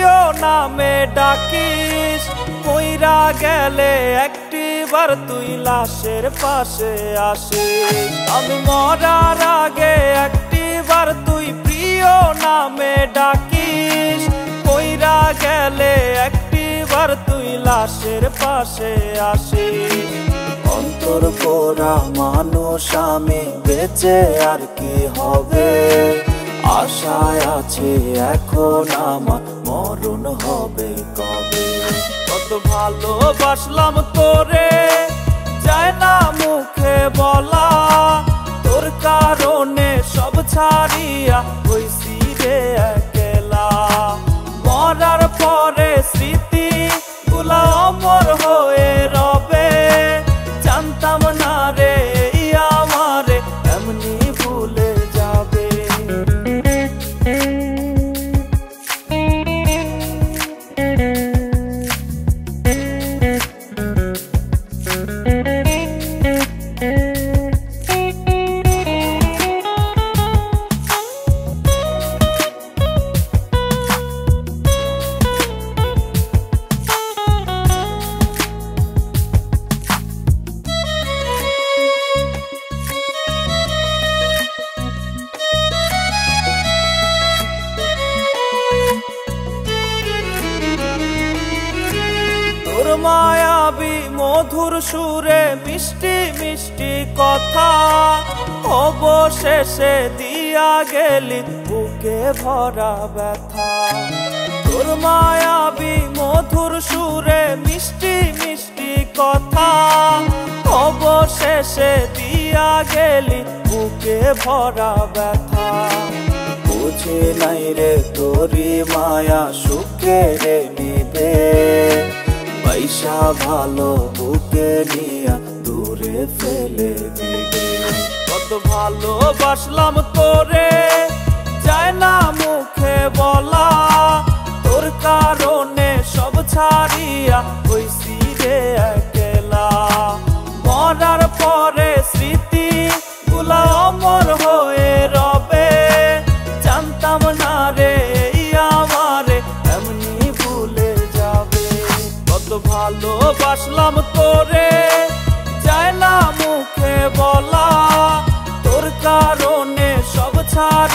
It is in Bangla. প্রিয় নামে ডাকিস, মইরা গেলে একটিবার তুই লাশের পাশে আসিস। আমি মরার আগে একটিবার তুই প্রিয় নামে ডাকিস, মইরা গেলে একটিবার তুই লাশের পাশে আসিস। অন্তর পোড়া মানুষ আমি, বেঁচে আর কি হবে? আশায় আছে এখন আমার, মরণ হবে কবে? কত ভালোবাসলাম তোরে, যায় না মুখে বলা, তোর কারণে সব ছাড়িয়া হইছি রে একলা। মরার পরে স্মৃতি গুলা অমর হয়ে রবে, জানতাম না রে আমারে এমনি ভুলে। মায়াবী মধুর সুরে মিষ্টি মিষ্টি কথা, অবশেষে দিয়া গেলি বুকে ভরা ব্যথা। তোর মায়াবী মধুর সুরে মিষ্টি মিষ্টি কথা, অবশেষে দিয়া গেলি বুকে ভরা ব্যথা। বুঝি নাই রে তোরি মায়া সুখে রে নিবে, পয়সা ভালো বুকে নিয়া দূরে ফেলে দিবে। কত ভালোবাসলাম তোরে, যায় না মুখে বলা, তোর কারণে সব ছাড়িয়া হইছি রে একলা। মরার পরে স্মৃতি গুলা অমর হয়ে রবে, জানতাম না রে ভালোবাসলাম তোরে, যায় না মুখে বলা, তোর কারণে সব ছাড়